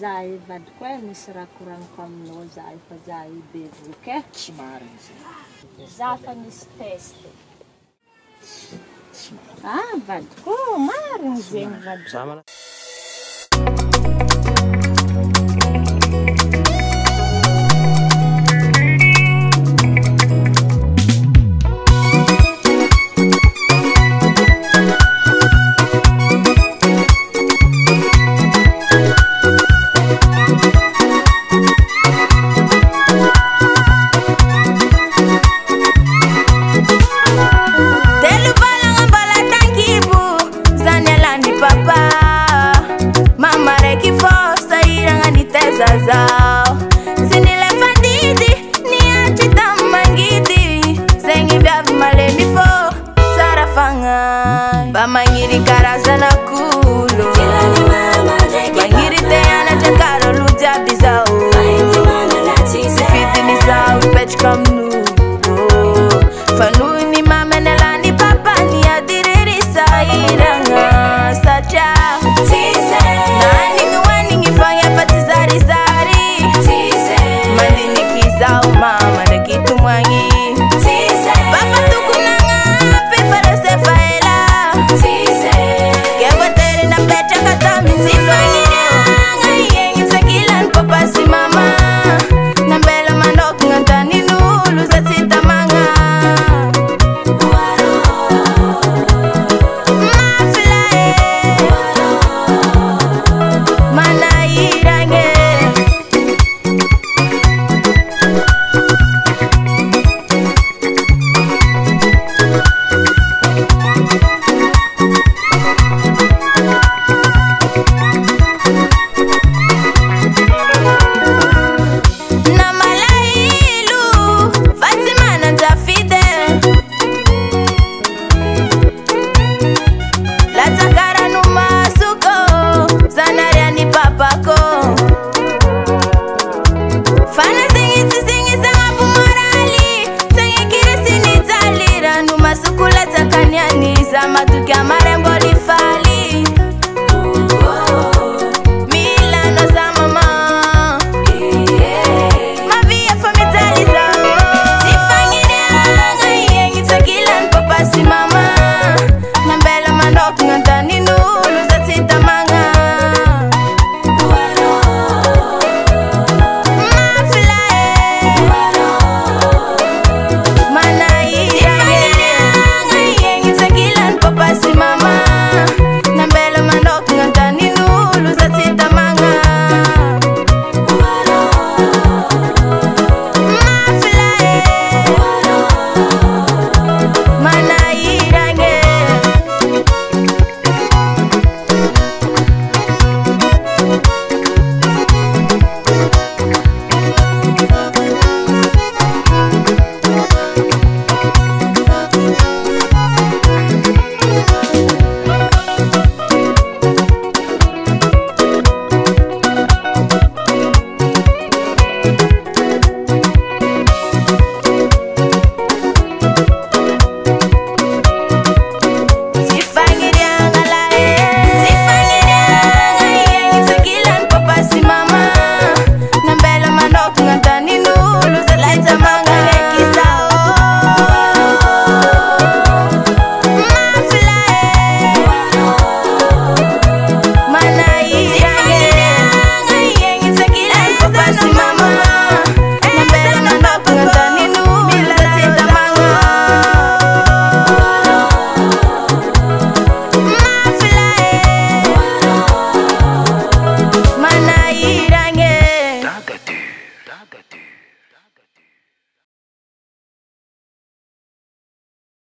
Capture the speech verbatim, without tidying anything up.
Zahay vadiko e, misy raha koragniko aminao zahay fa zahay bevoky e. Tsy mariny zay. Zaho fa misy test. Ah, vadiko mariny zegny vadiko. Sama tu kiamat.